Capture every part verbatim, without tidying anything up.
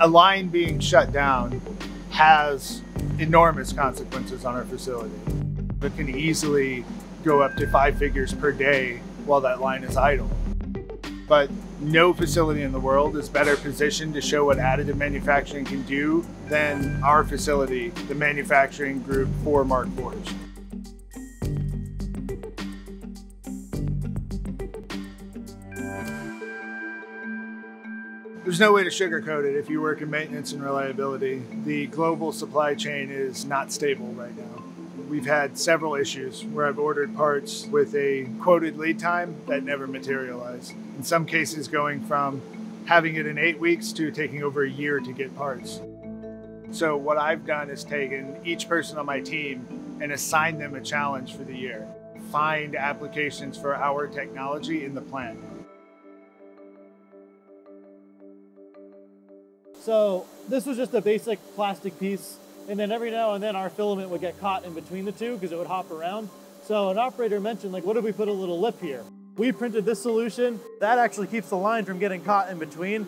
a line being shut down has enormous consequences on our facility. It can easily go up to five figures per day while that line is idle. But no facility in the world is better positioned to show what additive manufacturing can do than our facility, the manufacturing group for Markforged. There's no way to sugarcoat it if you work in maintenance and reliability. The global supply chain is not stable right now. We've had several issues where I've ordered parts with a quoted lead time that never materialized. In some cases, going from having it in eight weeks to taking over a year to get parts. So what I've done is taken each person on my team and assigned them a challenge for the year. Find applications for our technology in the plant. So this was just a basic plastic piece, and then every now and then our filament would get caught in between the two because it would hop around. So an operator mentioned, like, what if we put a little lip here? We printed this solution. That actually keeps the line from getting caught in between.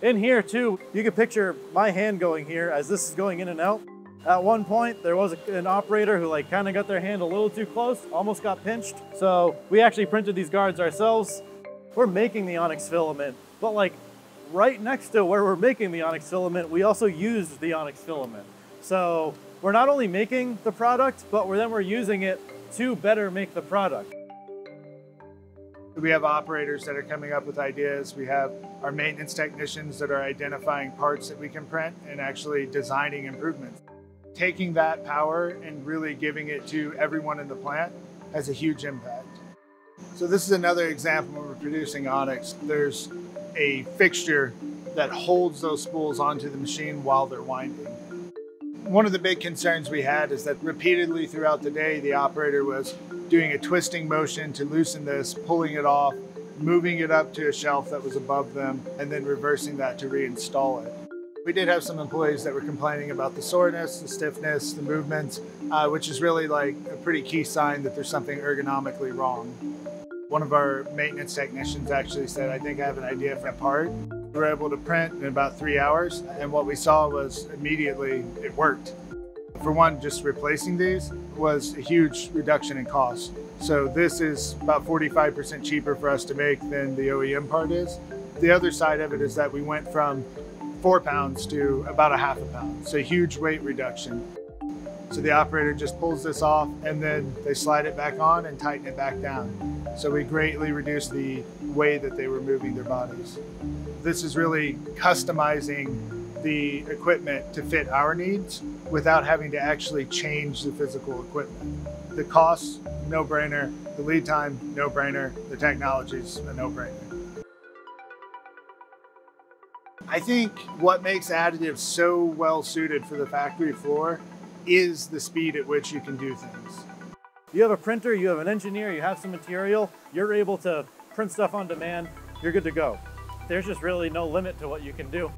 In here too, you can picture my hand going here as this is going in and out. At one point, there was an operator who like kind of got their hand a little too close, almost got pinched. So we actually printed these guards ourselves. We're making the Onyx filament, but like, right next to where we're making the Onyx filament, we also used the Onyx filament. So we're not only making the product, but we're then we're using it to better make the product. We have operators that are coming up with ideas. We have our maintenance technicians that are identifying parts that we can print and actually designing improvements. Taking that power and really giving it to everyone in the plant has a huge impact. So this is another example where we're producing Onyx. There's a fixture that holds those spools onto the machine while they're winding. One of the big concerns we had is that repeatedly throughout the day, the operator was doing a twisting motion to loosen this, pulling it off, moving it up to a shelf that was above them, and then reversing that to reinstall it. We did have some employees that were complaining about the soreness, the stiffness, the movements, uh, which is really like a pretty key sign that there's something ergonomically wrong. One of our maintenance technicians actually said, I think I have an idea for a part. We were able to print in about three hours. And what we saw was immediately it worked. For one, just replacing these was a huge reduction in cost. So this is about forty-five percent cheaper for us to make than the O E M part is. The other side of it is that we went from four pounds to about a half a pound. So huge weight reduction. So the operator just pulls this off and then they slide it back on and tighten it back down. So we greatly reduced the way that they were moving their bodies. This is really customizing the equipment to fit our needs without having to actually change the physical equipment. The cost, no-brainer. The lead time, no-brainer. The technology's a no-brainer. I think what makes additive so well suited for the factory floor is the speed at which you can do things. You have a printer, you have an engineer, you have some material, you're able to print stuff on demand, you're good to go. There's just really no limit to what you can do.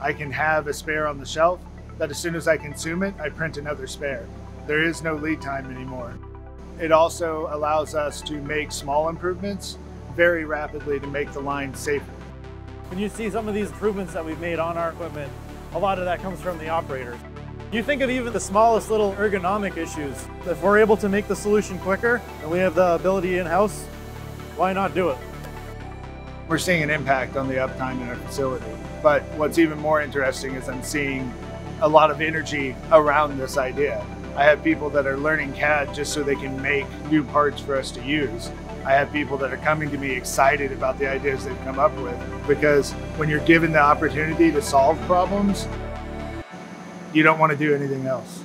I can have a spare on the shelf that as soon as I consume it, I print another spare. There is no lead time anymore. It also allows us to make small improvements very rapidly to make the line safer. When you see some of these improvements that we've made on our equipment, a lot of that comes from the operators. You think of even the smallest little ergonomic issues. If we're able to make the solution quicker and we have the ability in-house, why not do it? We're seeing an impact on the uptime in our facility, but what's even more interesting is I'm seeing a lot of energy around this idea. I have people that are learning C A D just so they can make new parts for us to use. I have people that are coming to me excited about the ideas they've come up with, because when you're given the opportunity to solve problems, you don't want to do anything else.